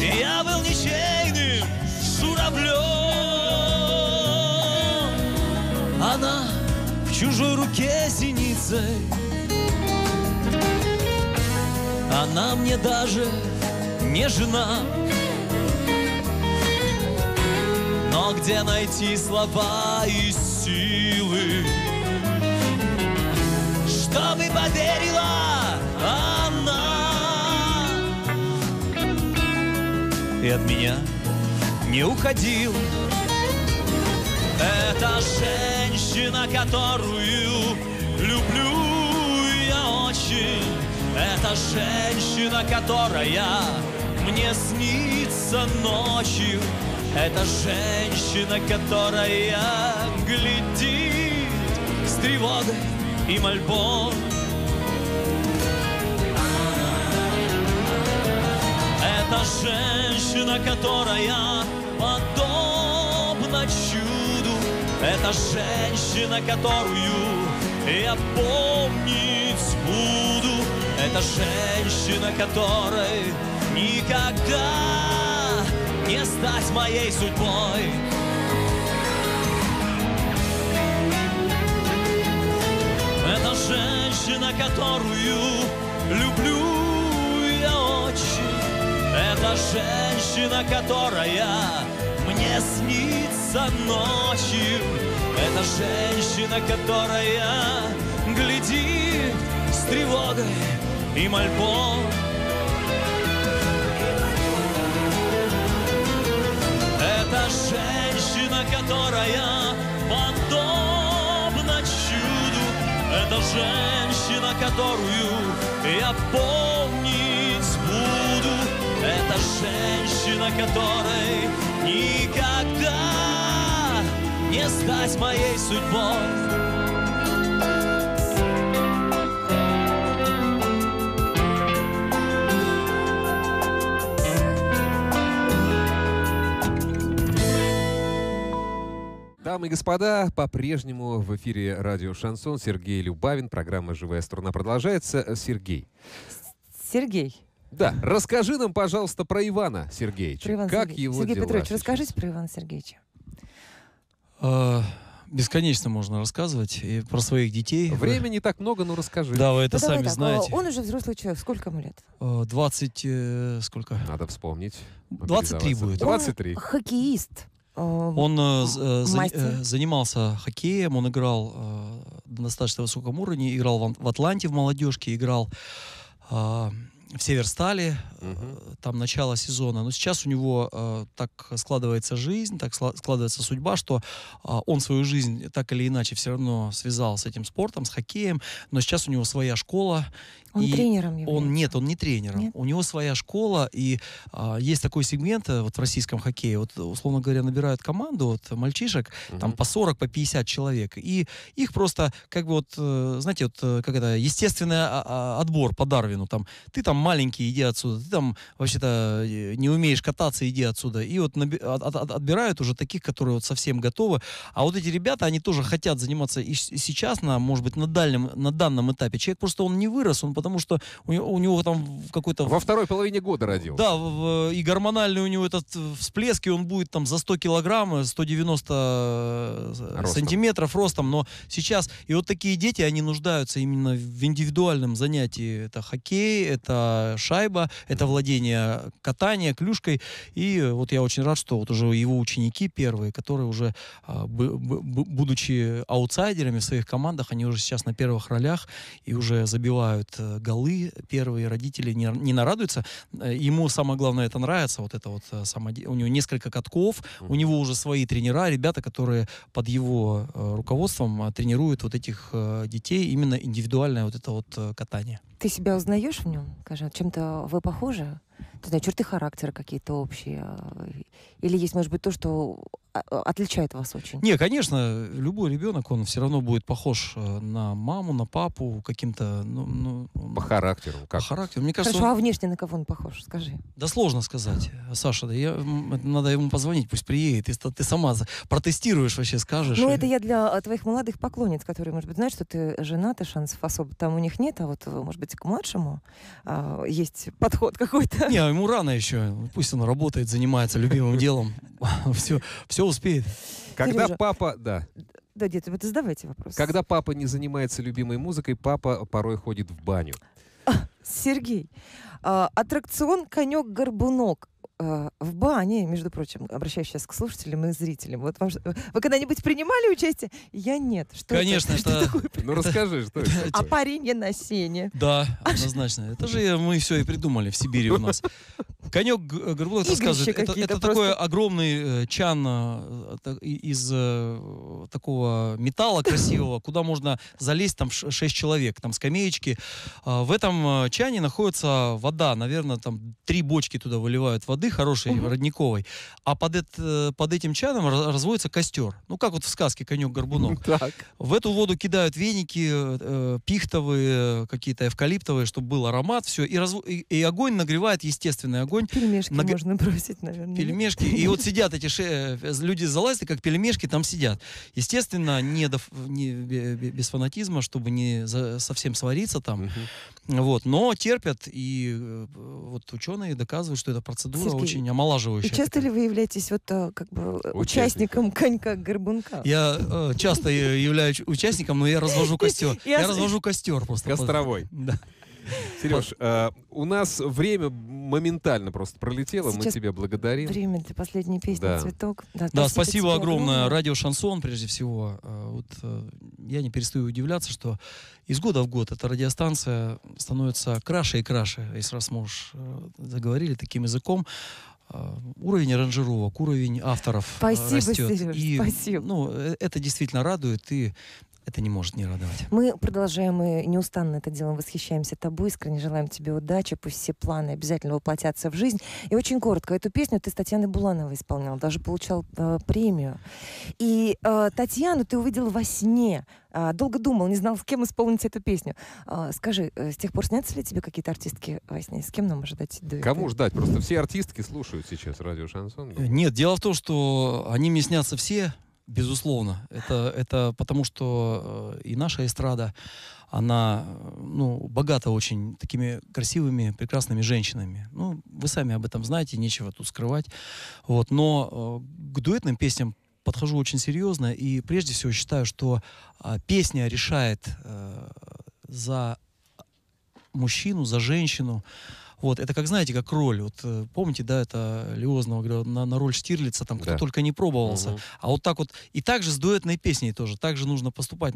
Я был ничейным журавлем, она в чужой руке синицей. Она мне даже не жена, но где найти слова и силы, чтобы поверила она и от меня не уходила. Это женщина, которую люблю я очень. Это женщина, которая мне снится ночью. Это женщина, которая глядит с тревогой и мольбой. Это женщина, которая подобна чуду. Это женщина, которую я помнить буду. Это женщина, которой никогда не стать моей судьбой. Это женщина, которую люблю я очень. Это женщина, которая мне снится ночью. Это женщина, которая глядит с тревогой и мольбой. Это женщина, которая подобна чуду. Это женщина, которую я помнить буду. Это женщина, которой никогда не стать моей судьбой. Дамы и господа, по-прежнему в эфире радио «Шансон». Сергей Любавин, программа «Живая струна» продолжается. Сергей. Да, расскажи нам, пожалуйста, про Ивана Сергеевича. Сергей Петрович, расскажите про Ивана Сергеевича. Бесконечно можно рассказывать и про своих детей. Времени не так много, но расскажи. Да, вы это сами знаете. Он уже взрослый человек. Сколько ему лет? 20... Сколько? Надо вспомнить. 23 будет. 23. Он хоккеист. Он занимался хоккеем, он играл на достаточно высоком уровне, играл в Атланте в молодежке, играл в Северстале, там начало сезона. Но сейчас у него так складывается жизнь, так складывается судьба, что он свою жизнь так или иначе все равно связал с этим спортом, с хоккеем, но сейчас у него своя школа. Он тренером является? Нет, он не тренером. Нет? У него своя школа, и есть такой сегмент вот в российском хоккее, вот, условно говоря, набирают команду вот, мальчишек, там по 40, по 50 человек, и их просто, как бы вот, знаете, вот, как это, естественный отбор по Дарвину, там, ты там маленький, иди отсюда, ты там вообще-то не умеешь кататься, иди отсюда, и вот отбирают уже таких, которые вот совсем готовы, а вот эти ребята, они тоже хотят заниматься и сейчас, может быть, на данном этапе. Человек просто, он не вырос, он потому что у него там какой-то... Во второй половине года родился. Да, и гормональный у него этот всплеск, и он будет там за 100 килограмм, 190 сантиметров ростом, но сейчас... И вот такие дети, они нуждаются именно в индивидуальном занятии. Это хоккей, это шайба, это владение катанием, клюшкой. И вот я очень рад, что вот уже его ученики первые, которые уже, будучи аутсайдерами в своих командах, они уже сейчас на первых ролях и уже забивают голы, первые родители не нарадуются. Ему самое главное это нравится. Вот это вот у него несколько катков, у него уже свои тренера, ребята, которые под его руководством тренируют вот этих детей, именно индивидуальное вот это вот катание. Ты себя узнаешь в нем? Скажи, чем-то вы похожи? Черты характера какие-то общие? Или есть, может быть, то, что отличает вас очень? Не, конечно, любой ребенок, он все равно будет похож на маму, на папу, каким-то... по характеру. По характеру. Мне кажется, хорошо, а внешне на кого он похож? Скажи. Да сложно сказать, Саша. Да надо ему позвонить, пусть приедет. Ты сама протестируешь вообще, скажешь. Ну, это я для твоих молодых поклонниц, которые, может быть, знают, что ты женат, и шансов особо там у них нет, а вот, может быть, к младшему есть подход какой-то. Не, ему рано еще. Пусть он работает, занимается любимым делом. Все успеет. Когда Сережа, папа... Да. Да, дед, вот задавайте вопрос. Когда папа не занимается любимой музыкой, папа порой ходит в баню. Сергей, аттракцион «Конек-Горбунок». в бане, между прочим, обращаюсь сейчас к слушателям и зрителям. Вот вы когда-нибудь принимали участие? Я нет. Что конечно, это? Что такое? Ну расскажи, что это? А парень на сене. Да, однозначно. Это же мы все и придумали в Сибири у нас. Конек-Горбунок рассказывает. Это такой огромный чан из такого металла красивого, куда можно залезть, там 6 человек, там скамеечки. В этом чане находится вода, наверное, там 3 бочки туда выливают воды, хорошей, родниковой. А под этим чадом разводится костер. Ну, как вот в сказке «Конек-Горбунок». В эту воду кидают веники пихтовые, какие-то эвкалиптовые, чтобы был аромат, все. И огонь нагревает, естественный огонь. Пельмешки можно бросить, наверное. Пельмешки. И вот сидят эти люди залазят, и как пельмешки там сидят. Естественно, без фанатизма, чтобы не совсем свариться там. Вот. Но терпят, и вот ученые доказывают, что эта процедура очень омолаживающая. И часто ли вы являетесь вот как бы участником конька-горбунка? Я часто являюсь участником, но я развожу костер. Я развожу костер просто. Костровой. Да. Сереж, у нас время моментально просто пролетело. Сейчас мы тебе благодарим. Время для последней песни, да. «Цветок». Да, спасибо огромное. Радио Шансон, прежде всего. Я не перестаю удивляться, что из года в год эта радиостанция становится краше и краше. Если раз мы уж заговорили таким языком, уровень аранжировок, уровень авторов растет. Сереж, и, спасибо. Ну, это действительно радует и... Это не может не радовать. Мы продолжаем и неустанно это делом восхищаемся тобой. Искренне желаем тебе удачи. Пусть все планы обязательно воплотятся в жизнь. И очень коротко. Эту песню ты с Татьяной Булановой исполнял. Даже получал премию. И Татьяну ты увидел во сне. Долго думал, не знал, с кем исполнить эту песню. Скажи, с тех пор снятся ли тебе какие-то артистки во сне? С кем нам ожидать? Кому ждать? Просто все артистки слушают сейчас радио Шансон. Нет, дело в том, что они мне снятся все... Безусловно. Это потому, что и наша эстрада, она богата очень такими красивыми, прекрасными женщинами. Ну, вы сами об этом знаете, нечего тут скрывать. Вот. Но к дуэтным песням подхожу очень серьезно. И прежде всего считаю, что песня решает за мужчину, за женщину. Вот, это как, знаете, как роль. Вот, помните, да, это Лиозного на роль Штирлица, там кто только не пробовался. А вот так вот, и также с дуэтной песней тоже, также нужно поступать.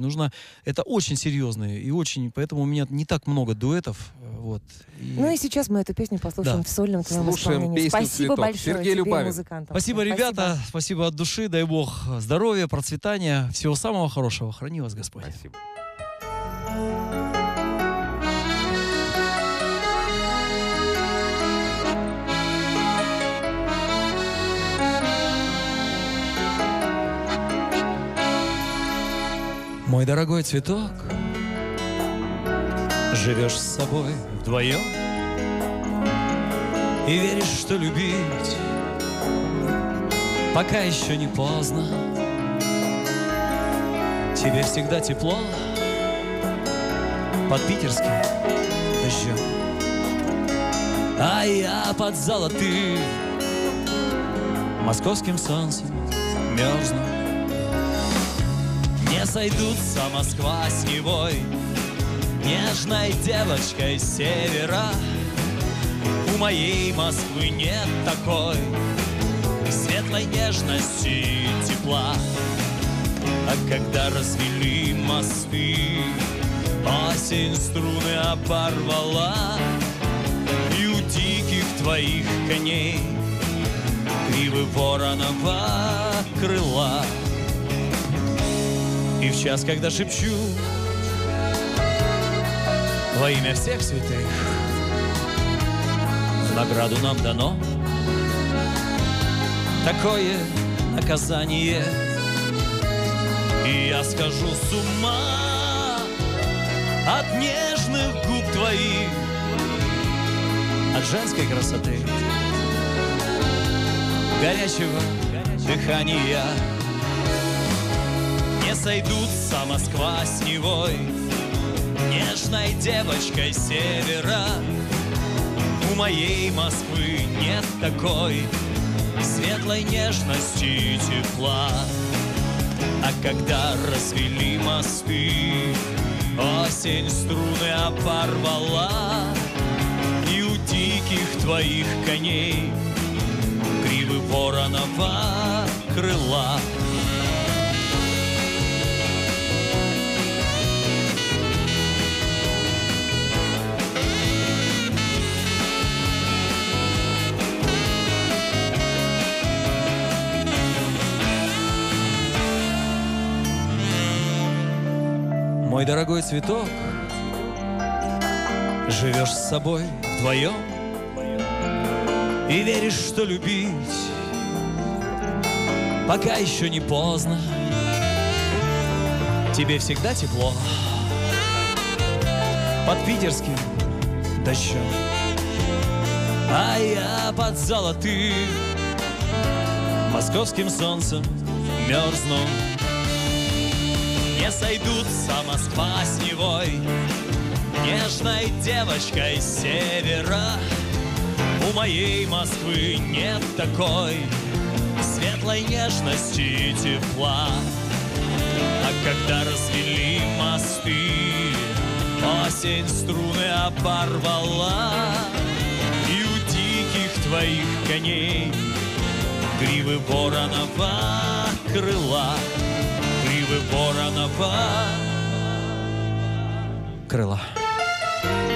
Это очень серьезно, и очень, поэтому у меня не так много дуэтов. Вот. И... Ну и сейчас мы эту песню послушаем в сольном твоем исполнении. Спасибо большое, Сергей Любавин. Спасибо, ребята, спасибо от души, дай бог здоровья, процветания, всего самого хорошего. Храни вас Господь. Спасибо. Мой дорогой цветок, живешь с собой вдвоем и веришь, что любить пока еще не поздно. Тебе всегда тепло под питерским дождем, а я под золотым московским солнцем мерзну. Не сойдутся Москва с Невой, нежной девочкой севера. У моей Москвы нет такой светлой нежности и тепла. А когда развели мосты, осень струны оборвала. И у диких твоих коней гривы вороного крыла. И в час, когда шепчу во имя всех святых, в награду нам дано такое наказание. И я схожу с ума от нежных губ твоих, от женской красоты, горячего дыхания. Сойдутся Москва с Невой, нежной девочкой севера. У моей Москвы нет такой светлой нежности и тепла. А когда развели мосты, осень струны оборвала. И у диких твоих коней гривы вороного крыла. Мой дорогой цветок, живешь с собой вдвоем и веришь, что любить пока еще не поздно. Тебе всегда тепло под питерским дождем, а я под золотым московским солнцем мерзну. Не сойдутся Москва с Невой, нежной девочкой севера. У моей Москвы нет такой светлой нежности и тепла. А когда развели мосты, осень струны оборвала, и у диких твоих коней гривы вороного крыла. Гривы вороного крыла.